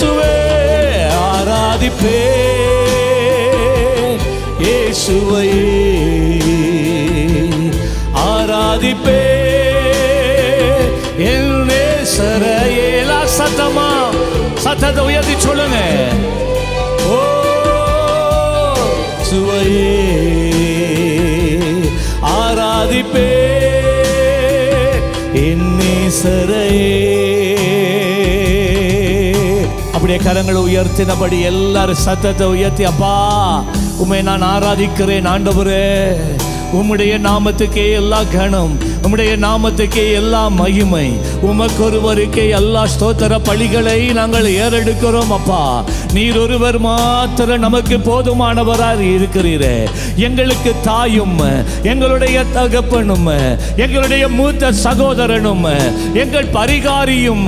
இயேசுவே ஆராதிப்பே, இயேசுவையே ஆராதிப்பே, என் நேசரையே. எல்லாம் சத்தமா சத்தத்தை உயர்த்தி சொல்லுங்க. ஓ சுவையே ஆராதிப்பே, என் நேசரையே. அப்படியே கரங்களை உயர்த்தினபடி எல்லாரும் சத்தத்தை உயர்த்தி, அப்பா உம்மை நான் ஆராதிக்கிறேன் ஆண்டவரே, உம்முடைய நாமத்துக்கே எல்லா கணம், உம்முடைய நாமத்துக்கே எல்லா மகிமை, உமக்கொருவருக்கே எல்லா ஸ்தோத்திர பலிகளை நாங்கள் ஏறெடுக்கிறோம் அப்பா. நீர் ஒருவர் மாத்திர நமக்கு போதுமானவராக இருக்கிறீரே. எங்களுக்கு தாயும் எங்களுடைய தகப்பனும் எங்களுடைய மூத்த சகோதரனும் எங்கள் பரிகாரியும்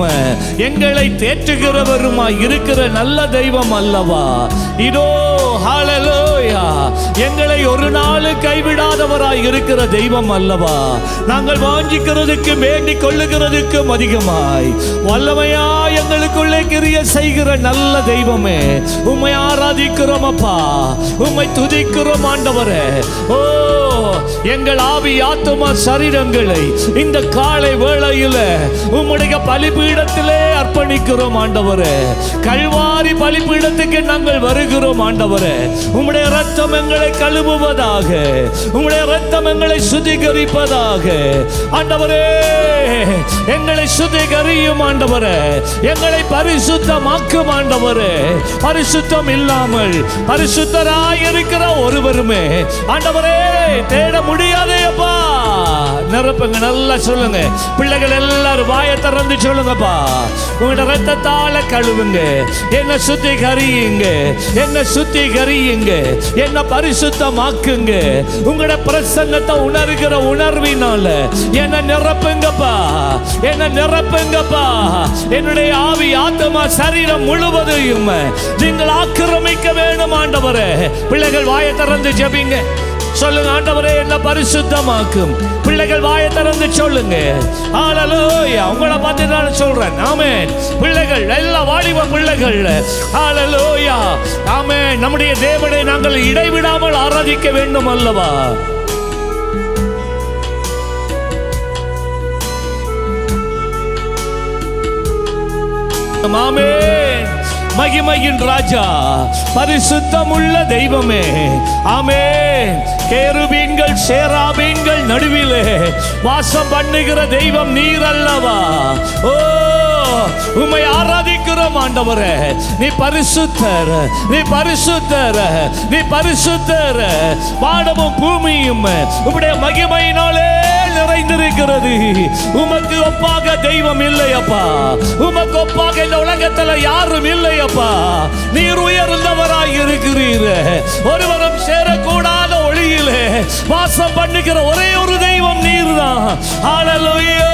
எங்களை தேற்றுகிறவருமாய் இருக்கிற நல்ல தெய்வம் அல்லவா. இதோ ஹல்லேலூயா, எங்களை ஒரு நாள் கைவிடாதவராய் இருக்கிற தெய்வம் அல்லவா. நாங்கள் வாஞ்சிக்கிறதுக்கு வேண்டிக் கொள்ளுகிறதுக்கும் அதிகமாய் வல்லமையா எங்களுக்குள்ளே கிரிய செய்கிற நல்ல தெய்வமே, உம்மை ஆராதிக்கிறோம் அப்பா, உம்மை துதிக்கிறோம் ஆண்டவரே. ஓ எங்கள் ஆவி ஆத்துமா சரீரங்களை இந்த காலை வேளையில உம்முடைய பலிபீடத்திலே அர்ப்பணிக்கிறோம் ஆண்டவரே. கல்வாரி பலிபீடத்துக்கு நாங்கள் வருகிறோம் ஆண்டவரே. உம்முடைய ரத்தம் எங்களை கழுவுவதாக, உம்முடைய ரத்தம் எங்களை சுத்திகரிப்பதாக ஆண்டவரே. எங்களை சுத்திகரியும் ஆண்டவரே, எங்களை பரிசுத்தமாக்கும் ஆண்டவரே. பரிசுத்தம் இல்லாமல் பரிசுத்தராய் இருக்கிற ஒருவருமே ஆண்டவரே தேட முடியாதே அப்பா. நிரப்புங்க, நல்லா சொல்லுங்க. பிள்ளைகள் எல்லாரும் வாயை திறந்து சொல்லுங்கப்பா. உங்களோட ரத்தத்தால கழுவுங்க, என்ன சுத்திகரியுங்க, என்ன சுத்திகரியுங்க, என்ன பரிசுத்தமாக்குங்க. உங்களோட பிரசங்கத்தை உணர்கிற உணர்வினால என்ன நிரப்புங்கப்பா, என்ன நிரப்புங்கப்பா. என்னுடைய ஆவி ஆத்மா சரீரம் முழுவதையும் நீங்கள் ஆக்கிரமிக்க வேண்டும் ஆண்டவரே. பிள்ளைகள் வாயை திறந்து ஜெபிங்க, சொல்லுங்க ஆண்டவரே என்ன பரிசுத்தமாக்கும். பிள்ளைகள் வாயை திறந்து சொல்லுங்க. ஹல்லேலூயா, உங்களை பார்த்து நான் சொல்றேன். ஆமென். பிள்ளைகள் எல்லா வாலிப பிள்ளைகள் ஹல்லேலூயா ஆமென். நம்முடைய தேவனை நாங்கள் இடைவிடாமல் ஆராதிக்க வேண்டும் அல்லவா. ஆமென். மகிமையின் ராஜா, பரிசுத்தமுள்ள தெய்வமே ஆமென். கேருபீன்கள் சேராபீன்கள் நடுவிலே வாசம் பண்ணுகிற தெய்வம் நீர் அல்லவா. ஓ உம்மை ஆராதிக்கிறோம் ஆண்டவரே. நீ பரிசுத்தர், நீ பரிசுத்தர், நீ பரிசுத்தர். வானமும் பூமியும் உம்முடைய மகிமையினாலே நிறைந்திருக்கிறது. உமக்கு ஒப்பாக தெய்வம் இல்லையப்பா, உமக்கு ஒப்பாக இந்த உலகத்துல யாரும் இல்லையப்பா. நீர் உயர்ந்தவராய் இருக்கிறீர். ஒருவரும் சேரக்கூடாத ஒளியிலே வாசம் பண்ணுகிற ஒரே ஒரு தெய்வம் நீர் தான். ஹல்லேலூயா.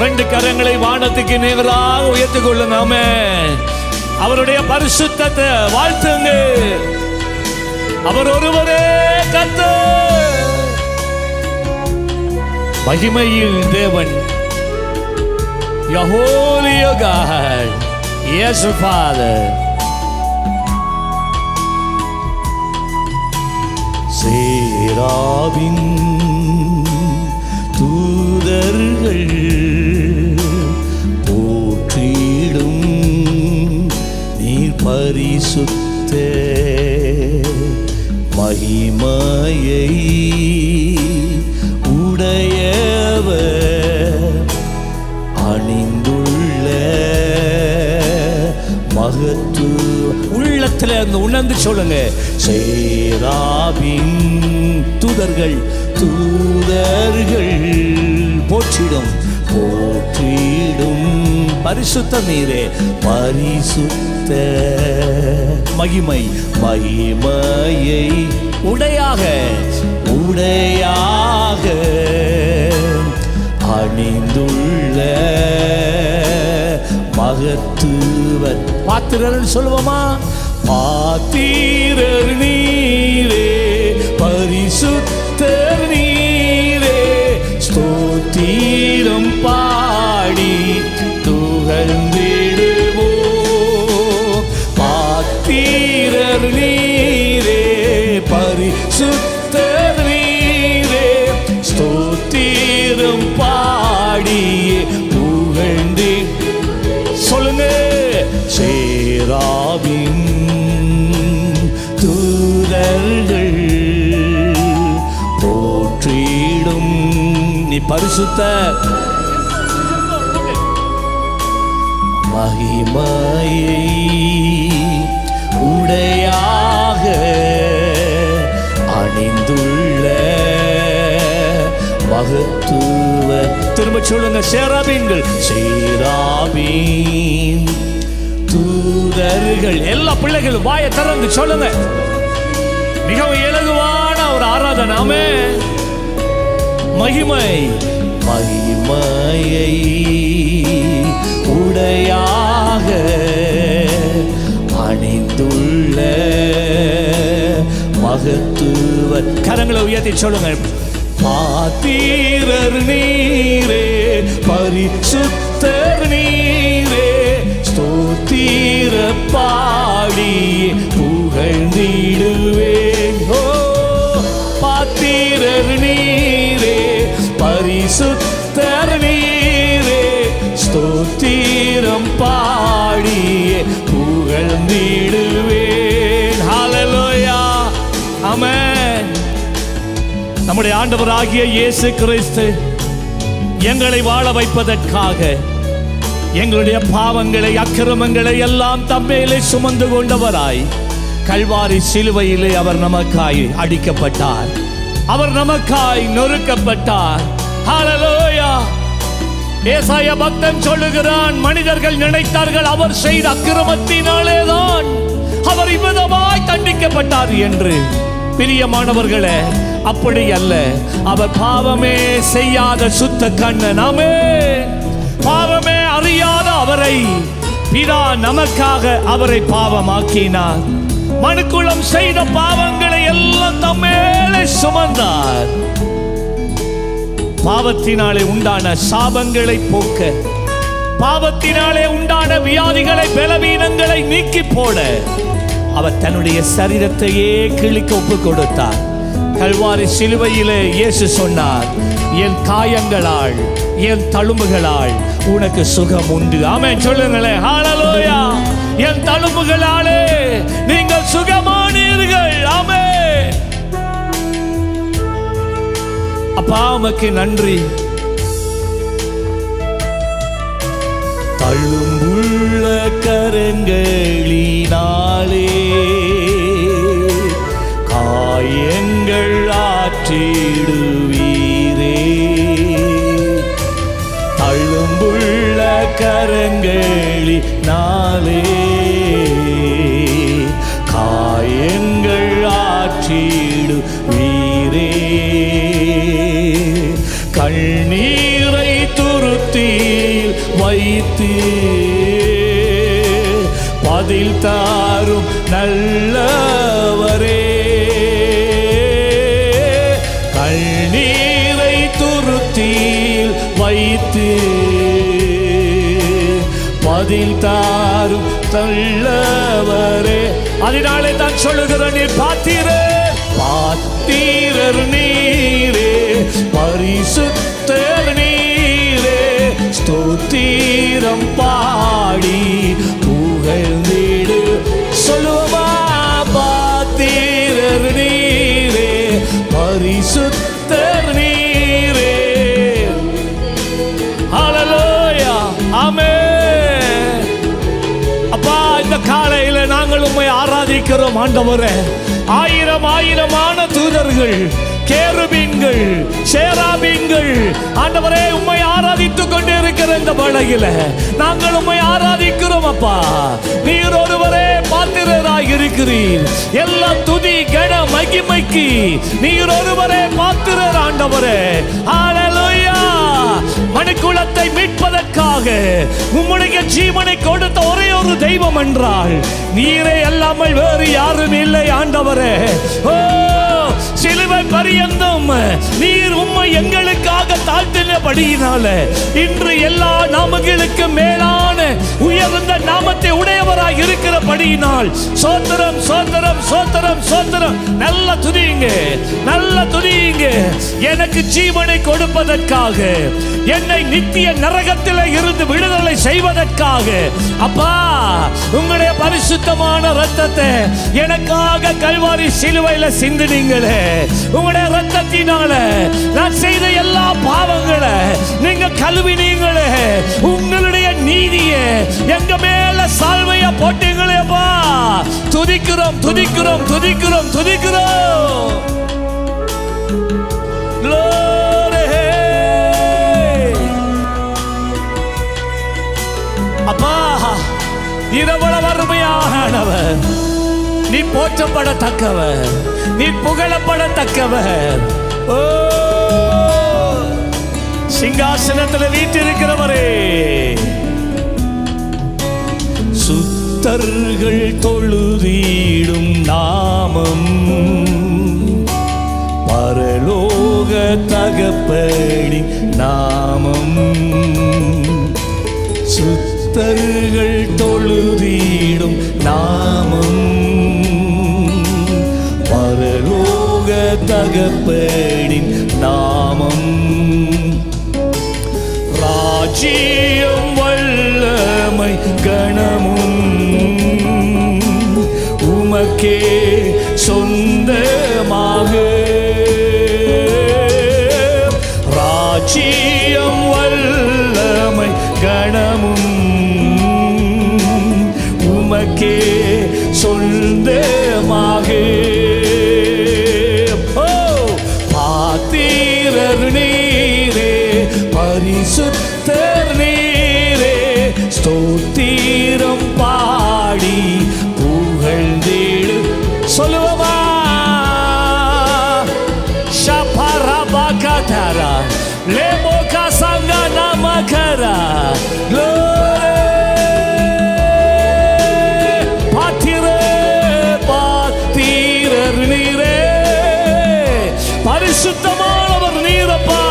ரெண்டு கரங்களை வானத்துக்கு நேராக உயர்த்திக் கொள்ளுங்க. ஆமென். அவருடைய பரிசுத்தத்தை வாழ்த்துங்க. அவர் ஒருவரே கர்த்தர், மகிமையின் தேவன், யெகோலிய காட், இயேசு ஃபாதர். சேராவின் தூதர்கள் போற்றிடும் நீர் பரிசுத்த மகிமையை உடையவர், அணிந்துள்ள மகத்து உள்ளத்தில் இருந்து உணர்ந்து சொல்லுங்க. சேராவின் தூதர்கள் தூதர்கள் போற்றிடும் போற்றிடும் பரிசுத்த நீரே, பரிசுத்த மகிமை மகிமையை உடையாக உடையாக அணிந்துள்ள மகத்துவன். பாத்திரர் சொல்லுவோமா? பாத்திரர் நீரே பரிசுத்த நீரே ஸ்தோத்திரம் சுத்த நீரே ஸ்தோத்திரம் பாடியே புகழ்ந்து சொல்லுங்க சேராவின் தூதர்கள் போற்றிடும் நீ பரிசுத்த மகிமையை உடையாக அணிந்துள்ள மகத்துவ திரும்ப சொல்லுங்க சேராபீன்கள் சேராபீன் தூதர்கள் எல்லா பிள்ளைகளும் வாயை திறந்து சொல்லுங்க மிகவும் இலகுவான ஒரு ஆராதனை மகிமை மகிமையை உடையாக அணிந்துள்ள மகத்துவ கரங்களை உயர்த்தி சொல்லுங்க பாத்திரர் நீரே பரிசுத்தர் நீரே ஸ்தோத்திர பாடி புகழ்ந்திடுவேன் ஓ பாத்திரர் நீரே பரிசுத்தர் நீரே ஸ்தோத்திரம் பாடியே புகழ்ந்திடுவேன் ஹல்லேலூயா ஆமென் நம்முடைய ஆண்டவராகிய இயேசு கிறிஸ்து எங்களை வாழ வைப்பதற்காக எங்களுடைய பாவங்களை அக்கிரமங்களை எல்லாம் தம்மேலே சுமந்து கொண்டவராய் கல்வாரி சிலுவையிலே அவர் நமக்காய் அடிக்கப்பட்டார் அவர் நமக்காய் நொறுக்கப்பட்டார் ஹல்லேலூயா ஏசாயா பக்தன் சொல்லுகிறான் மனிதர்கள் நினைத்தார்கள் அவர் செய்த அக்கிரமத்தினாலேதான் அவர் இவ்விதமாய் தண்டிக்கப்பட்டார் என்று பிரியமானவர்களே அப்படி அல்ல அவர் பாவமே செய்யாத சுத்த கண்ணன் ஆமென் பாவமே அறியாத அவரை பிதா நமக்காக அவரை பாவமாக்கினார் மனுக்குலம் செய்த பாவங்களை எல்லாம் தம்மேலே சுமந்தார் பாவத்தினாலே உண்டான சாபங்களை போக்க பாவத்தினாலே உண்டான வியாதிகளை பலவீனங்களை நீக்கி போட அவர் தன்னுடைய சரீரத்தையே கிழிக்க ஒப்பு கொடுத்தார் கல்வாரி சிலுவையிலே இயேசு சொன்னார் என் காயங்களால் என் தழும்புகளால் உனக்கு சுகம் உண்டு ஆமென் சொல்லுங்களேன் ஹல்லேலூயா என் தழும்புகளாலே நீங்கள் சுகமானீர்கள் ஆமென் அப்பா உமக்கு நன்றி தழும்புள்ள கரங்களினாலே காயங்கள் ஆற்றிடுவீரே தழும்புள்ள கரங்களினாலே காயங்கள் ஆற்றிடுவீரே கண்ணீரை துருத்தியில் வைத்து பதில் தாரும் நல்லவரே கண்ணீரை துருத்தியில் வைத்து பதில் தாரும் நல்லவரே அதனாலே தான் சொல்லுகிறேன் நீர் பாத்திரர் பாத்திரர் நீரே பரிசுத்தர் நீரே ஸ்தோத்திரம் பாடி புகழ்ந்திடு சொல்லுவா பாத்திரர் நீரே பரிசுத்தர் நீரே ஹல்லேலூயா ஆமென் அப்பா இந்த காலையில நாங்கள் உம்மை ஆராதிக்கிறோம் ஆண்டவரே ஆயிரம் ஆயிரமான தூதர்கள் கேருபீன்கள் சேராபீன்கள் ஆண்டவரே உம்மை ஆராதித்துக் கொண்டிருக்கிற இந்த வேளையில நாங்கள் உம்மை ஆராதிக்கிறோம் அப்பா நீர் ஒருவரே பாத்திரராய் இருக்கிறீர் எல்லா துதி கன மகிமைக்கு நீர் ஒருவரே பாத்திரர் ஆண்டவரே ஹல்லேலூயா மனுக்குலத்தை மீட்பதற்காக உம்முடைய ஜீவனை கொடுத்த ஒரே ஒரு தெய்வம் என்றால் நீரே அல்லாமல் வேறு யாரும் இல்லை ஆண்டவரே ஓ சிலுவை பரியந்தம் நீர் உம்மை எங்களுக்காக தாழ்த்தினபடியினால இன்று எல்லா நாமங்களுக்கு மேலான உயர்ந்த நாமத்தை உடையவராய் இருக்கிற மடியினால் சோத்திரம் சோத்திரம் சோத்திரம் சோத்திரம். நல்லா துதியுங்க, நல்லா துதியுங்க. எனக்கு ஜீவனை கொடுப்பதற்காக, என்னை நித்திய நரகத்தில் இருந்து விடுதலை செய்வதற்காக அப்பா உங்களுடைய பரிசுத்தமான ரத்தத்தை எனக்காக கல்வாரி சிலுவையில சிந்தினீங்களே. உங்களுடைய ரத்தத்தினால நான் செய்த எல்லா பாவங்களை நீங்க கழுவினீங்களே. உங்களுடைய நீதியை எங்க மேல சால்வையா போட்டீங்களேப்பா. துதிக்கிறோம் துதிக்கிறோம் துதிக்கிறோம் துதிக்கிறோம். அப்பா இவ்வளவு அருமையானவர், நீ போற்றப்படத்தக்கவர், நீ புகழப்படத்தக்கவர். ஓ சிங்காசனத்தில் வீற்றிருக்கிறவரே, சுத்தர்கள் தொழுதிடும் நாமம் பரலோக தகப்படி நாமம். சுத்தர்கள் தொழுதிடும் நாமம் பரலோக தகப்படி நாமம். ராஜ்யம் வல்லமை கணமும் உமக்கே சொந்தமாக. ராஜ்யம் வல்லமை கணமும் உமக்கே சொந்தமாக. ஓ பாத்திரர் நீரே, பரிசுத்தர் நீரே, ஸ்தோத்திரம் பாடி புகழ்ந்தேடு சொல்லுவா. ஷபரபகதரா லேமோகா சங்கனமகரா பாத்திரே பாத்திரர் நீரே, பரிசுத்தமானவர் நீரப்பா.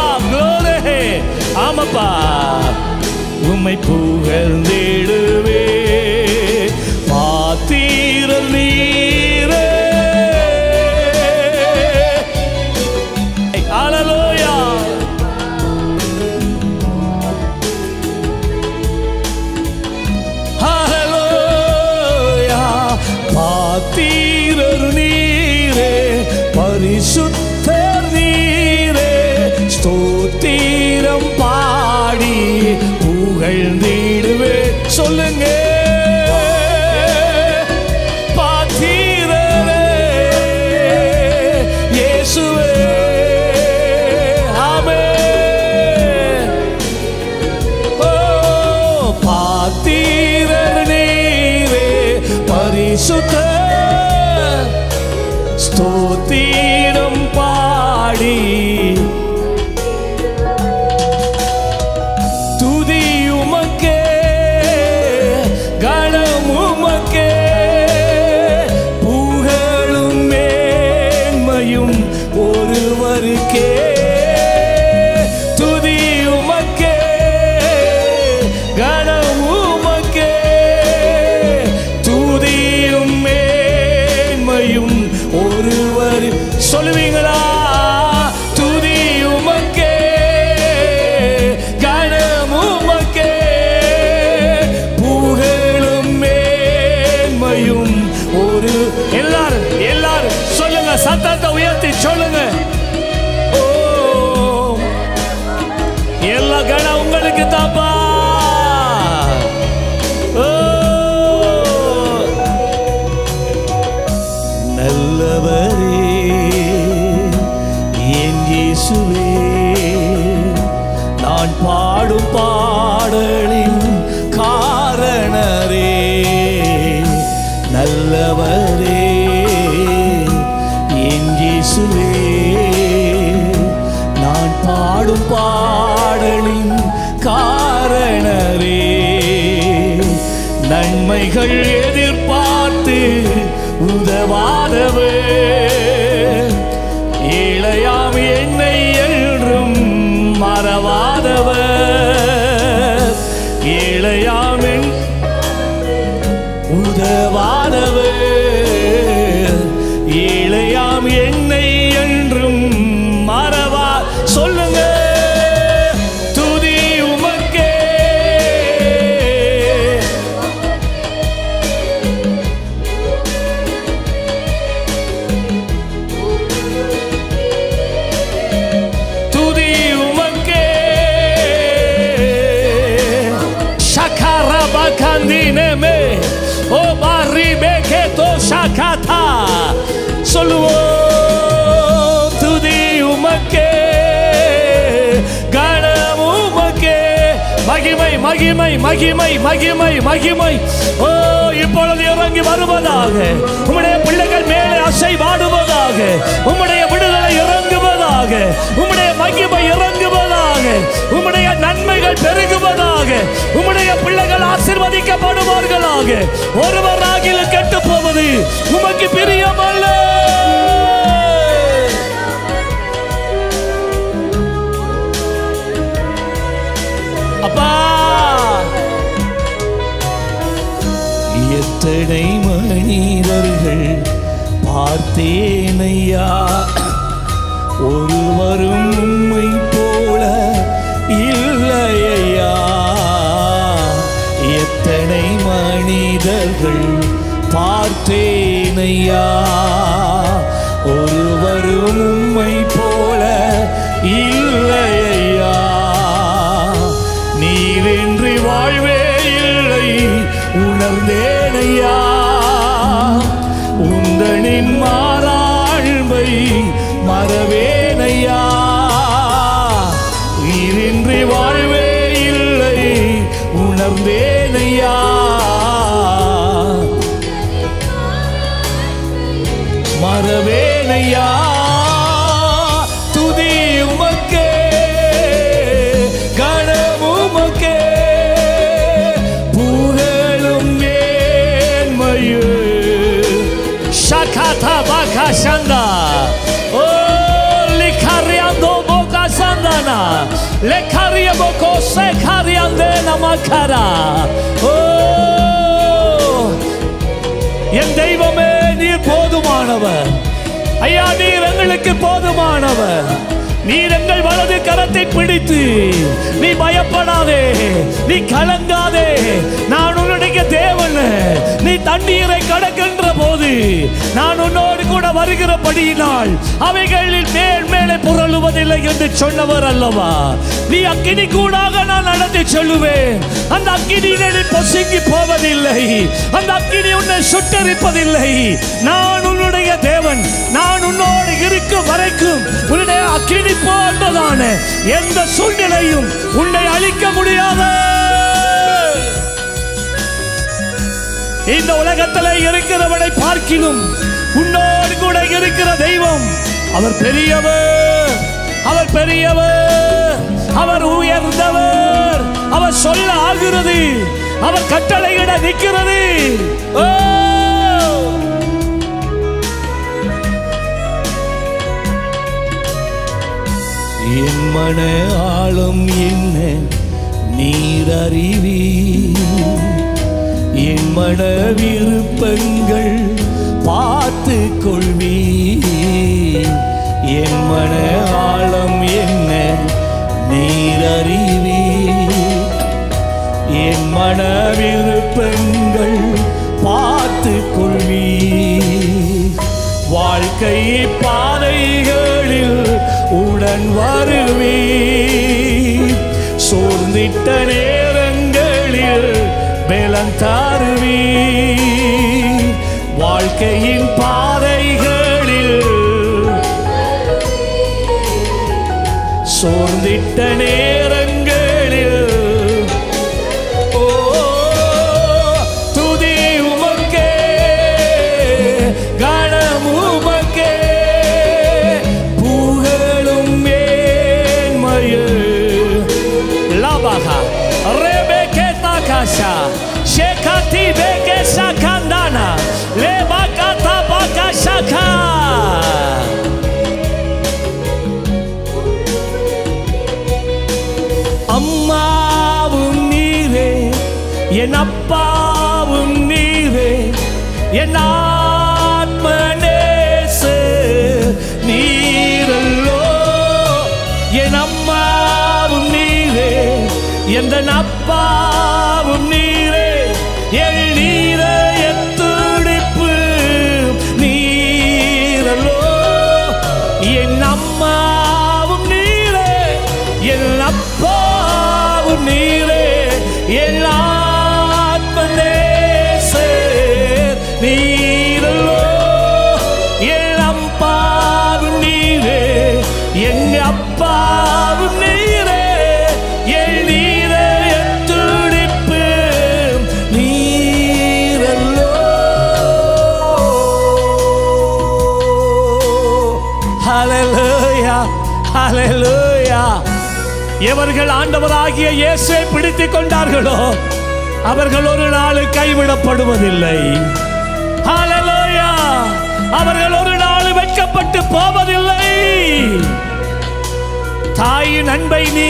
ஆமப்பா உம்மை புகழ்ந்திடுவே பாத்திரர் நீரே. அல்லேலூயா. அல்லேலூயா. பாத்திரர் நீரே, பரிசுத்தர் நீரே, ஸ்தோத்திரம் பாடி புகழ்ந்திடுவே. சொல்லுங்க பாத்திரரே இயேசுவே. ஆமென். ஓ பாத்திரர் நீரே, பரிசுத்த ஸ்தோத்திரம் பாடி. சொல்லுவீங்களா? துதி உமக்கே, கணம் உமக்கே, புகழும் மேன்மையும் ஒரு. எல்லாரும் எல்லாரும் சொல்லுங்க, சத்தத்தை உயர்த்தி சொல்லுங்க. ஓ எல்லா கணம் உங்களுக்கு தாப்பா. ஓ நல்லவரே இயேசுவே, நான் பாடும் பாடலின் காரணரே, நல்லவரே இயேசுவே, நான் பாடும் பாடலின் காரணரே, நன்மைகள் எதிர்பார்த்து உதவாதவே, ஏழையாம் என்னை என்றும் மறவாதவர், ஏழையாம் உதவா அளவு ஏழையாம் என்னை என்றும் மறவா. சொல்லுங்க, துதி உமக்கே, துதி உமக்கே. சக்கரபா கந்தினமே ஓ பாரி பேகே தோ சகதா. சொல்லுவோம் துதி உமக்கே, கணம் உமக்கே, மகிமை மகிமை மகிமை மகிமை மகிமை. ஓ இப்பொழுது இறங்கி வருவதாக, உம்முடைய பிள்ளைகள் மேலே அசைவாடுவதாக, உம்முடைய விடுதலை இறங்குவதாக, உம்முடைய மகிமை இறங்குவதாக, உம்முடைய நன்மைகள் பெருகுவதாக, உம்முடைய பிள்ளைகள் ஆசீர்வதிக்கப்படுவார்களாக. ஒருவராகில கெட்டு போவது உமக்கு பிரியமல்ல. அப்பா, எத்தனை மனிதர்கள் பார்த்தேனையா, ஒருவரும் உம்மை போல இல்லையா. எத்தனை மனிதர்கள் பார்த்தேனையா, ஒருவரும் உம்மை போல இல்லையா. நீரின்றி வாழ்வே இல்லை உணர்ந்தேனையா, உந்தனின் மாறாழ்வை மறவேனையா. நீரின்றி வாழ்வே இல்லை உணர்ந்தேனையா, மறவேனையா. Le carie boko se carie andena makara. Oh, என் தெய்வமே நீர் போதுமானவர். ஐயா, நீர் எங்களுக்கு போதுமானவர். நீர் எங்கள் வலது கரத்தை பிடித்து, நீ பயப்படாதே, நீ கலங்காதே, நான் உன்னுடைய தேவன். நீ தண்ணீரை கடக்கின்ற போது நான் உன்னோடு கூட வருகிறபடியினால் அவைகளில் மேல் மேலே புரளுவதில்லை என்று சொன்னவர் அல்லவா. நீ அக்கினி கூடாக நான் நடத்தி சொல்லுவேன், அந்த அக்கினியினில் பொசுங்கி போவதில்லை, அந்த அக்கினி உன்னை சுட்டரிப்பதில்லை. நான் உன்னுடைய தேவன், நான் உன்னோடு இருக்கும் வரைக்கும் உன்னுடைய அக்கினி போன்றதான எந்த சூழ்நிலையும் உன்னை அழிக்க முடியாது. இந்த உலகத்தில் இருக்கிறவனை பார்க்கிலும் உன்னோடு கூட இருக்கிற தெய்வம் அவர் பெரியவர், அவர் பெரியவர், அவர் உயர்ந்தவர். அவர் சொல்ல ஆகிறது, அவர் கட்டளையிட நிற்கிறது. ஓ, என் மன ஆளும் என்ன நீர் அறிவி, என் மன விருப்பங்கள் பார்த்து கொள்வி. என் மன ஆளும் என்ன நீர் அறிவி, என் மன விருப்பங்கள் பார்த்து கொள்வி. வாழ்க்கை பாதைகளில் உடன் வருவி, சோர்ந்திட்ட நேரங்களில் பலன் தருவி. வாழ்க்கையின் பாதைகளில் சோர்ந்திட்ட நேரங்களில் ஓ துதி உமக்கே, கணம் உமக்கே, புகழும் மேன்மையே. லபஹா ரெபெகே தாகாஷா ஷேகாதி பெகே சகந்தானா லேபாகாதா பாகா சகா. you're not manese nirallo yenamavum nire yendanapavum nire yellire yetudipu nirallo yenamavum nire yenapavum nire yella எவர்கள் ஆண்டவராகிய இயேசுவை பிடித்துக் கொண்டார்களோ அவர்கள் ஒரு நாள் கைவிடப்படுவதில்லை. ஹalleluya! அவர்கள் ஒரு நாள் வெட்கப்பட்டு போவதில்லை. தாயின் அன்பை நீ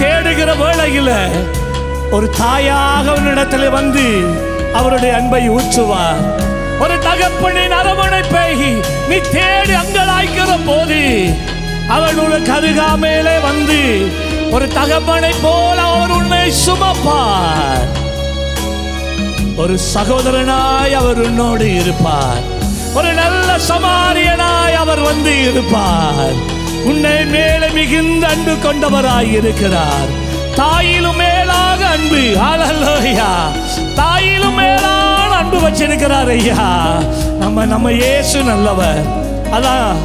தேடுகிற வேளையில் ஒரு தாயாக அவனிடத்தில் வந்து அவருடைய அன்பை ஊற்றுவார். ஒரு தகப்பனின் அரவணைப்பை நீ தேடி அங்கலாய்க்கிற போது அவன் உனக்கு அருகாமையிலே வந்து ஒரு தகப்பனை போல அவர் உன்னை சுமப்பார். ஒரு சகோதரனாய் அவர் உன்னோடு இருப்பார். ஒரு நல்ல சமாரியனாய் அவர் வந்து இருப்பார். உன்னை மேலே மிகுந்த அன்பு கொண்டவராய் இருக்கிறார். தாயிலும் மேலாக அன்பு. ஹalleluya! தாயிலும் மேலான அன்பு வச்சிருக்கிறார் ஐயா. நம்ம இயேசு நல்லவர். அதான்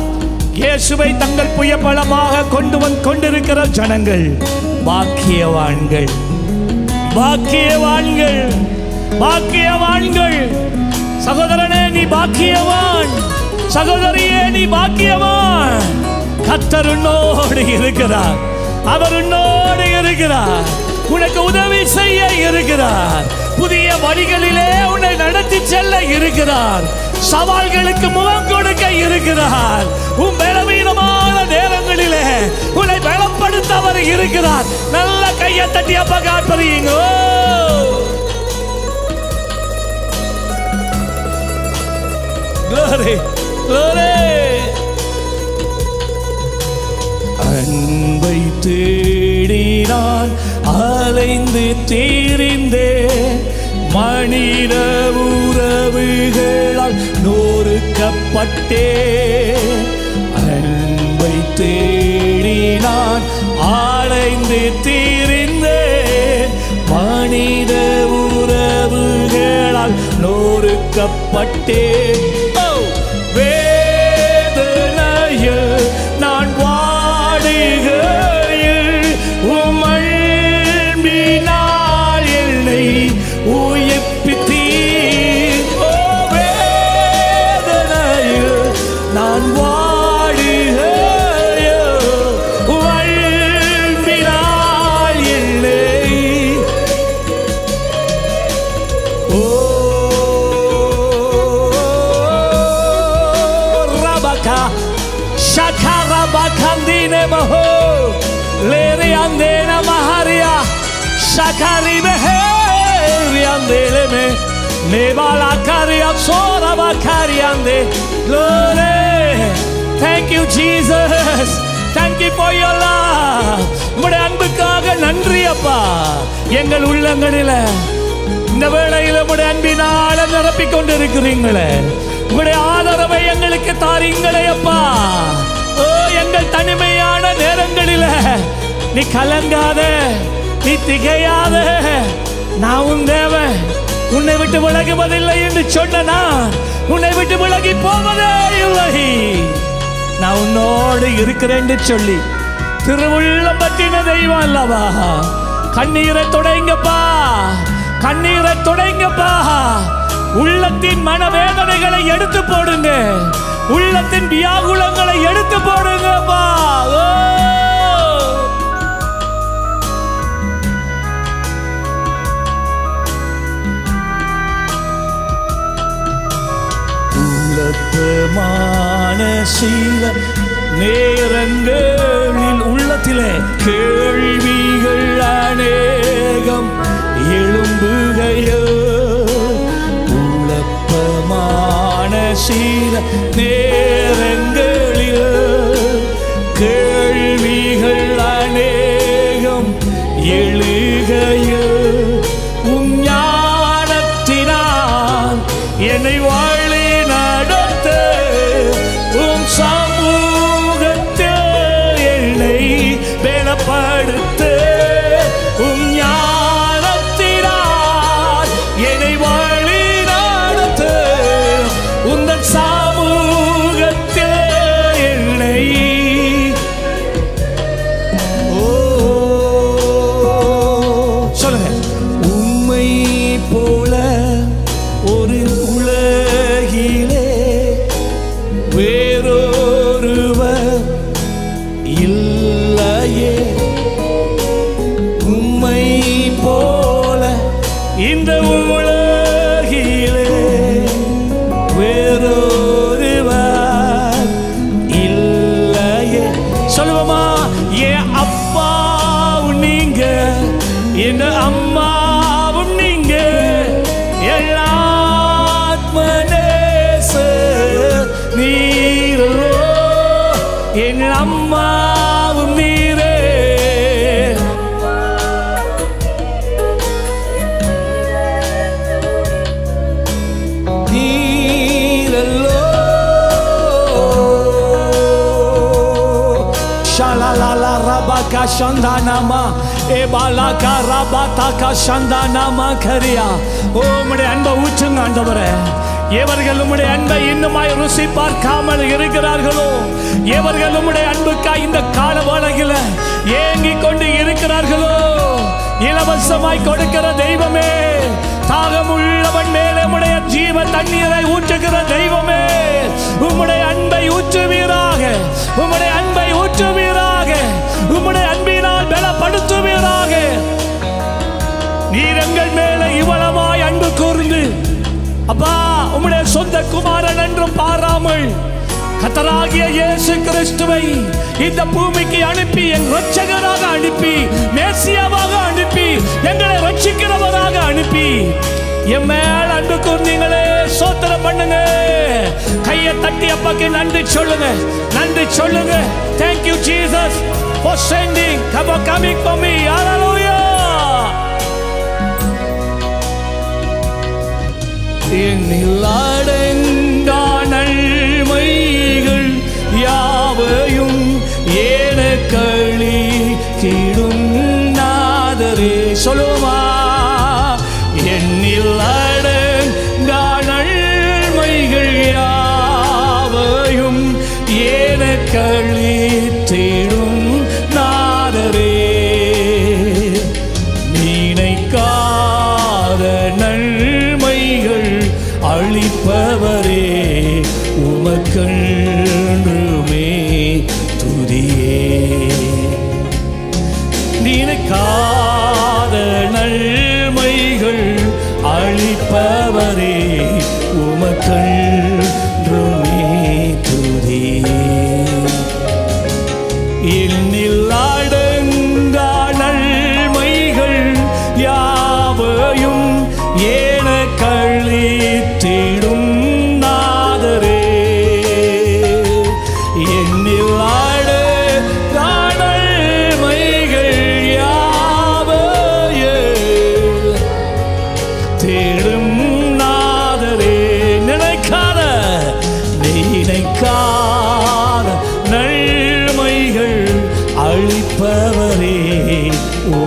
இயேசுவை தங்கள் புயபலமாக கொண்டு வந்து கொண்டிருக்கிற ஜனங்கள் பாக்கியவான்கள், பாக்கியவான்கள், பாக்கியவான்கள். சகோதரனே நீ பாக்கியவான், சகோதரியே நீ பாக்கியவான். கர்த்தர் உன்னோடு இருக்கிறார், அவர் உன்னோடு இருக்கிறார், உனக்கு உதவி செய்ய இருக்கிறார், புதிய வழிகளிலே உன்னை நடத்தி செல்ல இருக்கிறார், சவால்களுக்கு முகம் கொடுக்க இருக்கிறார், உன் பலவீனமான நேரங்களிலே உன்னை பலப்படுத்த அவர் இருக்கிறார். நல்ல கையை தட்டி அப்பா காட்பறீங்க. Glory, glory. அன்பை தேடினான் அலைந்து தீரிந்தே மனித உறவுகளால் நொறுக்கப்பட்டே. அன்பை தேடினான் அலைந்து தீரிந்தே மனித உறவுகளால் நொறுக்கப்பட்டே. Thank you Jesus, thank you for your love. உம்முடைய அன்புக்காக நன்றி அப்பா. எங்கள் உள்ளங்களில் இந்த வேளையில் உம்முடைய அன்பினால் நிரப்பிக் கொண்டிருக்கிறீங்களே. உம்முடைய ஆதரவை எங்களுக்கு தாரீங்களே அப்பா. எங்கள் தனிமையான நேரங்களில் நீ கலங்காத, நீ திகையாத. நான் உன் தேவன், உன்னை விட்டு விலகுவதில்லை என்று சொன்னனா உன்னை விட்டு விலகி போவதே இல்லை. நான் உன்னோடு இருக்கிறேன் என்று சொல்லி திருவுள்ளம் பற்றின தெய்வம் அல்லவா. கண்ணீரை துடைங்கப்பா, கண்ணீரை துடைங்கப்பா. உள்ளத்தின் மனவேதனைகளை எடுத்து போடுங்க, உள்ளத்தின் வியாகுலங்களை எடுத்து போடுங்கப்பா. சில நேரங்களில் உள்ளத்திலே கேள்விகள் அநேகம் எழும்புகையோ, குழப்பமா என்னை வாழி நடத்த உம் சமூகத்தை என்னை பலப்படுத்த உம் ஞானத்தினால் என்னை வாழி நடத்த உந்தன் சமூகத்தை என்னை சொல்லுங்க உம்மை போல ஒரு உலகிலே வேறொருவர் இல்லையே உம்மை போல இந்த உலகிலே வேறொருவர் இல்லையே சொல்லுவோமா என் அப்பாவும் நீங்க என் அம்மாவும் நீங்க என் அம்மாவும் நீரே நீரல்லோ ஷாலாலாலா ரபாக்கா சந்தானமா ஏ பாலாக்கா ரபாத்தாக்கா சந்தானமா கரியா ஓ உம்முடைய அன்பை ஊற்றுங்க ஆண்டவரே. எவர்கள் உம்முடைய அன்பை இன்னுமாய் ருசி பார்க்காமல் இருக்கிறார்களோ, எவர்கள் உம்முடைய அன்புக்காய் இந்த கால வேளையில் ஏங்கிக் கொண்டு இருக்கிறார்களோ, இலவசமாய் கொடுக்கிற தெய்வமே, தாகம் உள்ளவன் மேலே உம்முடைய ஜீவ தண்ணீரை ஊற்றுகிற தெய்வமே, உம்முடைய அன்பை ஊற்றுவீராக, உம்முடைய அன்பை ஊற்றுவீராக, உம்முடைய அன்பினால் பலப்படுத்துவீராக. நீர் எங்கள் மேலே இவ்வளவாய் அன்பு கூர்ந்து அப்பா உம்முடைய சொந்த குமாரன் என்றும் பாராமல் கர்த்தராகிய இயேசு கிறிஸ்துவை இந்த பூமிக்கு அனுப்பி, என் இரட்சகராக அனுப்பி, மேசியாவாக அனுப்பி, எங்களை ரட்சிக்கிறவராக அனுப்பி என் மேல் அன்பு கூர்ந்தீங்களே. ஸ்தோத்திரம் பண்ணுங்க, கையை தட்டி அப்பாக்கு நன்றி சொல்லுங்க, நன்றி சொல்லுங்க. Thank you Jesus for sending, for coming for me. Hallelujah. எண்ணில் அடங்கானல்மைகள் யாவையும் ஏனக்களி கிடும் நாதரே சொல்லுமா எண்ணில் அடங்கானல்மைகள் யாவையும் ஏனக்களி திடும் நாதரே அளிப்பவரே உமக்கென்றுமே துதியே நினைக்காத நன்மைகள் அளிப்பவரே உமக்கென்றுமே துதியே எண்ணிலடங்கா நன்மைகள் யாவையும் ஏனக்களி தேடும் நாதரே எண்ணிலடங்கானல்மைகள் யாவையே தேடும் நாதரே நினைக்காத நன்மைகள் அளிப்பவரே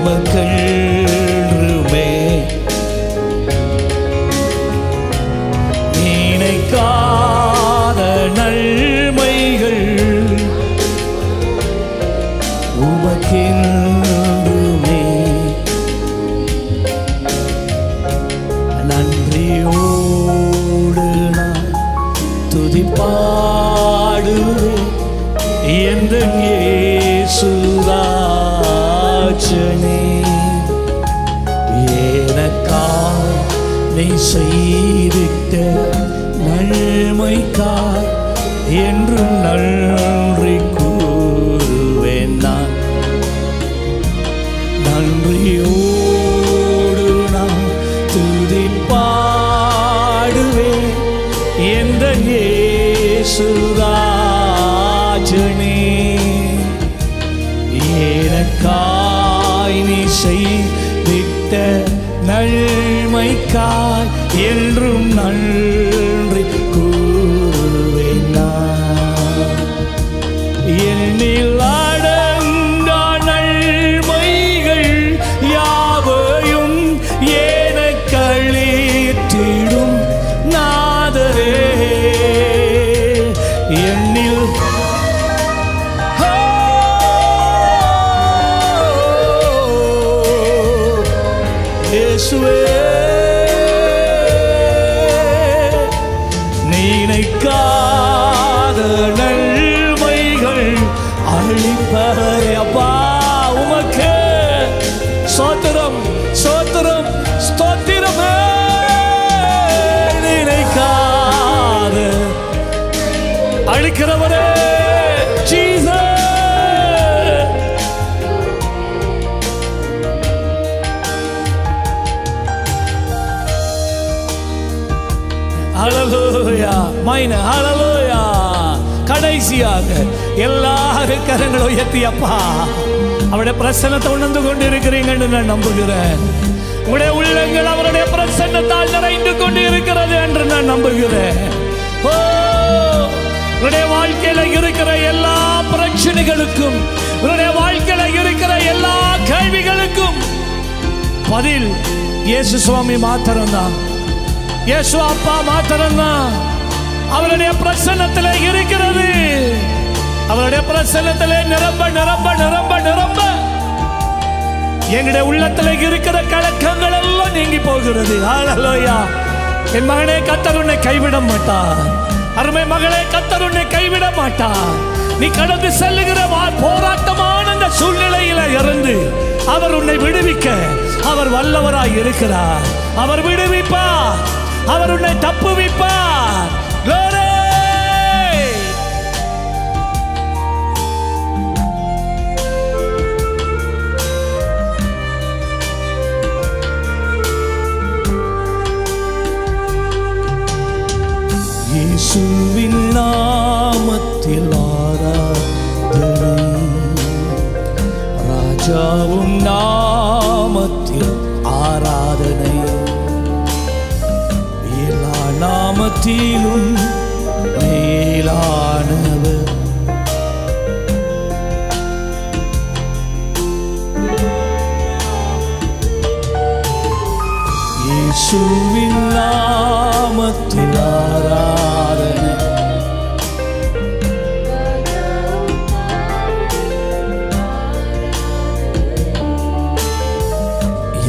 உமக்கென்றுமே காத நன்மைகள் உமக்கென்றுமே நன்றியோடு நான் துதிப்பாடுவேன் என்ற இயேசுராஜனே எனக்காய் நீ செய்திட்ட நன்மைக்காய் என்று நன்றி கூறுவேன். நான் நன்றியோடு நான் துதிப்பாடுவேன் என்ற இயேசுராஜனே எனக்காய் நீ செய்திட்ட நன்மைக்காய் என்றும் நன்றி நினைக்காத நன்மைகள் அளிப்பவரே அப்பா உமக்கு சோத்திரம் சோத்திரம் ஸ்தோத்திரமே. நினைக்காத அளிக்கிறவரே ஹalleluya. கடைசியாக எல்லாரும் கரங்களை உயர்த்தி அப்பா அவருடைய பிரசன்னத்தை உணர்ந்து கொண்டிருக்கிறீங்கன்னு நான் நம்புகிறேன். உங்களுடைய உள்ளங்கள் அவருடைய பிரசன்னத்தால் நிறைந்து கொண்டிருக்கிறது என்று நான் நம்புகிறேன். ஓ உங்களுடைய வாழ்க்கையில இருக்கிற எல்லா பிரச்சனைகளுக்கும் உங்களுடைய வாழ்க்கையில இருக்கிற எல்லா கேள்விகளுக்கும் பதில் இயேசு சுவாமி மாத்திரம்தான். இயேசு அப்பா மாத்திரம்தான் அவருடைய பிரசன்னத்திலே இருக்கிறது. அவருடைய பிரசன்னத்திலே நிரம்ப நிரம்ப நிரம்ப நிரம்ப எங்களுடைய உள்ளத்திலே இருக்கிற கலக்கங்கள் எல்லாம் நீங்கி போகிறது. ஹalleluya. என் மகனே கர்த்தர் உன்னை கைவிட மாட்டார். அருமை மகளே கர்த்தர் உன்னை கைவிட மாட்டார். நீ கடந்து செல்லுகிற போராட்டமான அந்த சூழ்நிலையில இருந்து அவர் உன்னை விடுவிக்க அவர் வல்லவராய் இருக்கிறார். அவர் விடுவிப்பார். அவர் உன்னை தப்புவிப்பார். இயேசுவின் நாமத்தில் ஆராதனை, ராஜாவின் நாமத்தில் ஆராதனை, எல்லா நாமத்திலும் மேலானவர். இயேசுவின் நாமத்தில் ஆராதனை,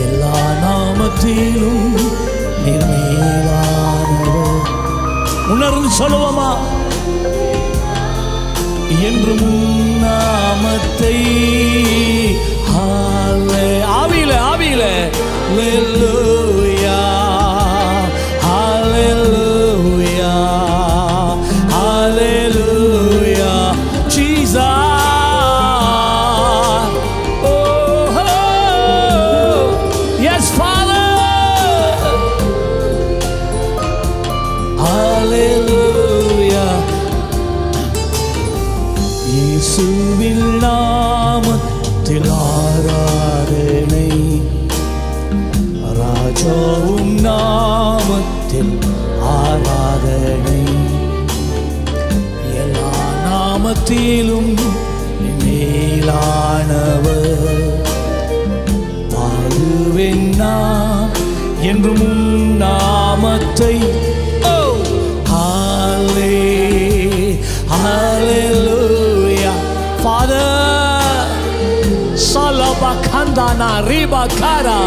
எல்லா நாமத்திலும் மேலானவர். உணர்ந்து சொல்லுவோமா? என்றும் நாமத்தை ஆவியில ஆவியில ஹalleluya hallelujah hallelujah Jesus oh yes Father hallelujah. இயேசுவின் நாமத்தில் ஆராதனை, ராஜாவின் நாமத்தில் ஆராதனை, எல்லா நாமத்திலும் மேலானவர். பாடுவேன் நான் என்றும் உம் நாமத்தை. ஓ ஹாலே ஹalleluya Father salabakhandana ribakara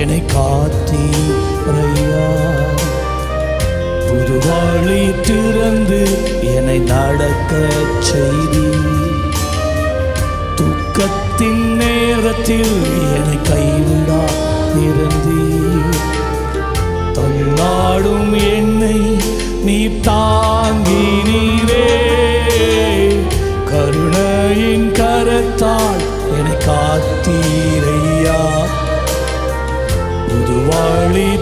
என்னை காத்தீரையா, புது வழி திறந்து என்னை நடக்கச் செய்தி, துக்கத்தின் நேரத்தில் என்னை கைவிடா நிறந்தி, தள்ளாடும் என்னை நீ தாங்கினீரே. கருணையின் கரத்தால் என்னை காத்தீரையா,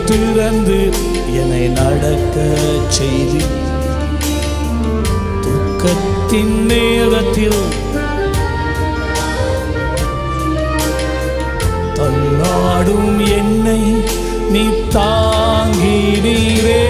திறந்து என்னை நடக்க செய்தி துக்கத்தின் நேரத்தில் தள்ளாடும் என்னை நீ தாங்கினீரே.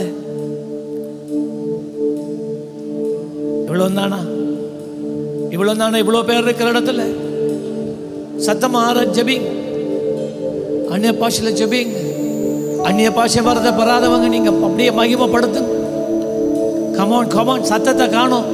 இவ்வளவுதானா இவ்வளோ பேர் இருக்கிற இடத்துல சத்தம் ஆற ஜபிங், அந்நிய பாஷையில் ஜபிங். அந்நிய பாஷை வரத பெறாதவங்க நீங்க அப்படியே மகிமைப்படுத்துங்க. கமான் கமான், சத்தத்தை காணும்.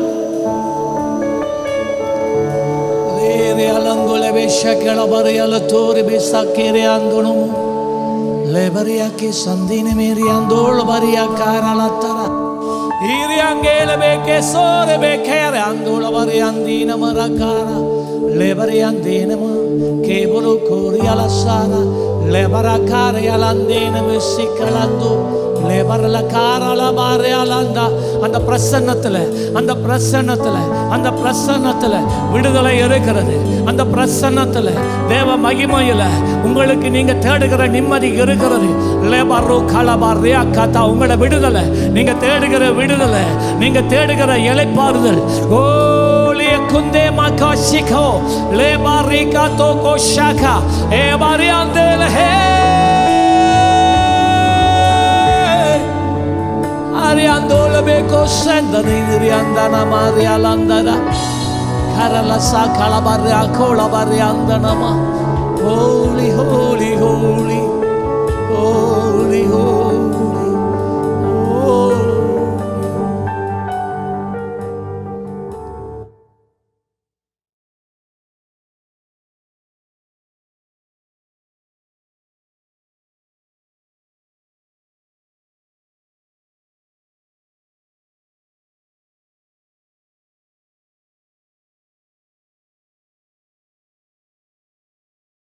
Iriangele beke sore bekere andula variandina marakara le variandina che volo cori alla sala le barakare alandina musikalando le barakara la bare alanda அந்த பிரசன்னத்துல விடுதலை இருக்கிறது. அந்த பிரசன்னத்துல தேவ மகிமையில உங்களுக்கு நீங்க தேடுகிற நிம்மதி இருக்கிறது. உங்களோட விடுதலை, நீங்க தேடுகிற விடுதலை, நீங்க தேடுகிற இளைப்பாறுதல். ஓலிய குந்தே மாக்கா சிகோ லே பாரிகா தோகோ ஷாகா ஏ பாரியாந்தேல ஹே Ariandola beko senda nidriandana Maria landana Karala sa kalabarya kola barya andana ma